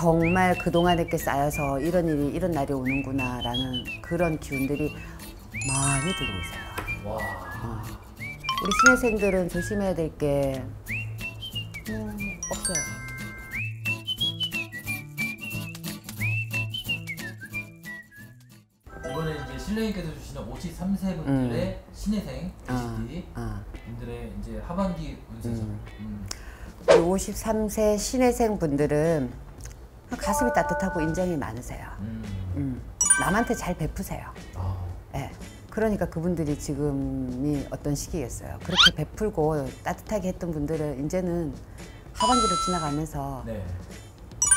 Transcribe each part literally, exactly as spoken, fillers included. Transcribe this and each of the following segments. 정말 그동안 이렇게 쌓여서 이런 일이 이런 날이 오는구나 라는 그런 기운들이 많이 들고 있어요. 와. 어. 우리 신혜생들은 조심해야 될 게 음, 없어요. 이번에 이제 신뢰님께서 주시는 오십삼 세 분들의 음. 신혜생, 오십이 아, 아. 분들의 이제 하반기 운세죠. 음. 음. 오십삼 세 신혜생 분들은 가슴이 따뜻하고 인정이 많으세요. 음. 음. 남한테 잘 베푸세요. 아. 네. 그러니까 그분들이 지금이 어떤 시기겠어요. 그렇게 베풀고 따뜻하게 했던 분들은 이제는 하반기로 지나가면서 네.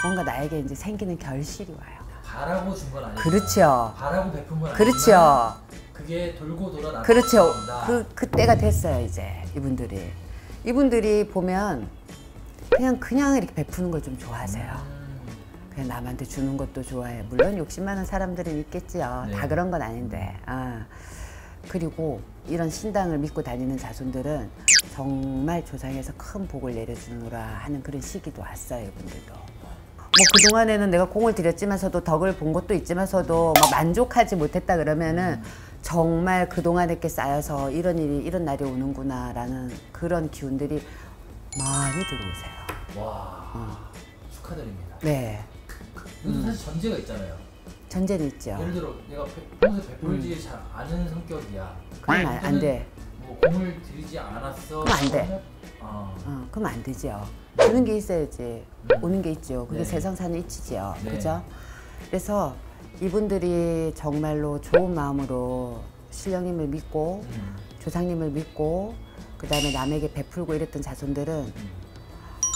뭔가 나에게 이제 생기는 결실이 와요. 바라고 준 건 아니에요. 그렇죠. 바라고 베푼 건 아니에요. 그렇죠. 그게 돌고 돌아 나온다. 그렇죠. 그, 그때가 됐어요, 이제. 이분들이. 이분들이 보면 그냥 그냥 이렇게 베푸는 걸 좀 좋아하세요. 음. 그냥 남한테 주는 것도 좋아해. 물론 욕심 많은 사람들은 있겠지요. 네. 다 그런 건 아닌데. 아. 그리고 이런 신당을 믿고 다니는 자손들은 정말 조상에서 큰 복을 내려주느라 하는 그런 시기도 왔어요, 이분들도. 뭐 그동안에는 내가 공을 들였지만서도 덕을 본 것도 있지만서도 막 만족하지 못했다 그러면은 음. 정말 그동안에 게 쌓여서 이런 일이 이런 날이 오는구나 라는 그런 기운들이 많이 들어오세요. 와. 어. 축하드립니다. 네. 그래도 음. 사실 전제가 있잖아요. 전제는 있죠. 예를 들어 내가 평소에 베풀지 음. 잘 아는 성격이야. 그럼 안, 안 돼. 뭐 공을 들이지 않았어. 그럼 안 돼. 어. 어, 그럼 안 되죠. 주는 게 있어야지 음. 오는 게 있죠. 그게 네. 세상 사는 이치지요. 네. 그죠? 그래서 이분들이 정말로 좋은 마음으로 신령님을 믿고 음. 조상님을 믿고 그 다음에 남에게 베풀고 이랬던 자손들은 음.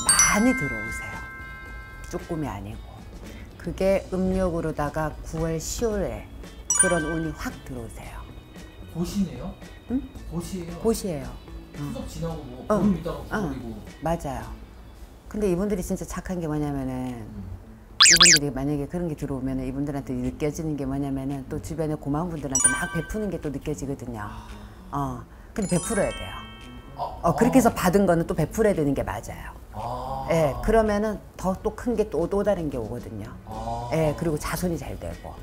많이 들어오세요. 조금이 아니고. 그게 음력으로다가 구월, 시월에 그런 운이 확 들어오세요. 보시네요? 응? 보시예요? 보시예요. 추석 지나고 뭐 어. 보름 있다가 버리고 어. 맞아요. 근데 이분들이 진짜 착한 게 뭐냐면은 음. 이분들이 만약에 그런 게 들어오면은 이분들한테 느껴지는 게 뭐냐면은 또 주변에 고마운 분들한테 막 베푸는 게 또 느껴지거든요. 어. 근데 베풀어야 돼요. 아, 어, 그렇게 해서 받은 거는 또 베풀어야 되는 게 맞아요. 아. 예, 그러면은 더 또 큰 게 또 또 다른 게 오거든요. 아. 예, 그리고 자손이 잘 되고.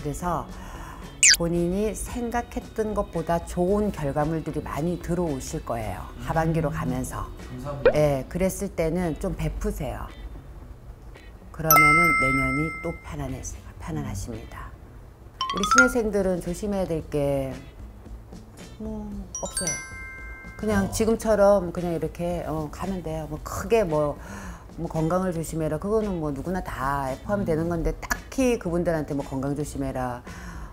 그래서 본인이 생각했던 것보다 좋은 결과물들이 많이 들어오실 거예요. 음. 하반기로 가면서. 감사합니다. 예, 그랬을 때는 좀 베푸세요. 그러면은 내년이 또 편안해, 편안하십니다. 우리 신혜생들은 조심해야 될 게 뭐 없어요. 그냥 어. 지금처럼 그냥 이렇게 어, 가면 돼요. 뭐 크게 뭐, 뭐 건강을 조심해라. 그거는 뭐 누구나 다 포함이 음. 되는 건데 딱히 그분들한테 뭐 건강 조심해라.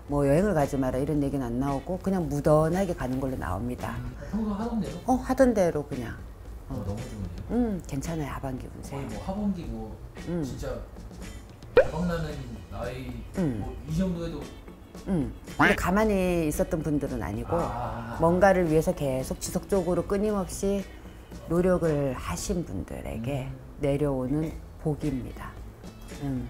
뭐 여행을 가지 마라 이런 얘기는 안 나오고 그냥 무던하게 가는 걸로 나옵니다. 평소 하던 대로? 어, 하던 대로 그냥. 어, 어. 너무 좋은데요? 음, 괜찮아요. 하반기 운세. 거의 뭐 하반기 뭐 음. 진짜 대박나는 나이 음. 뭐 이 정도에도 음. 근데 가만히 있었던 분들은 아니고 아. 뭔가를 위해서 계속 지속적으로 끊임없이 노력을 하신 분들에게 음. 내려오는 복입니다. 음.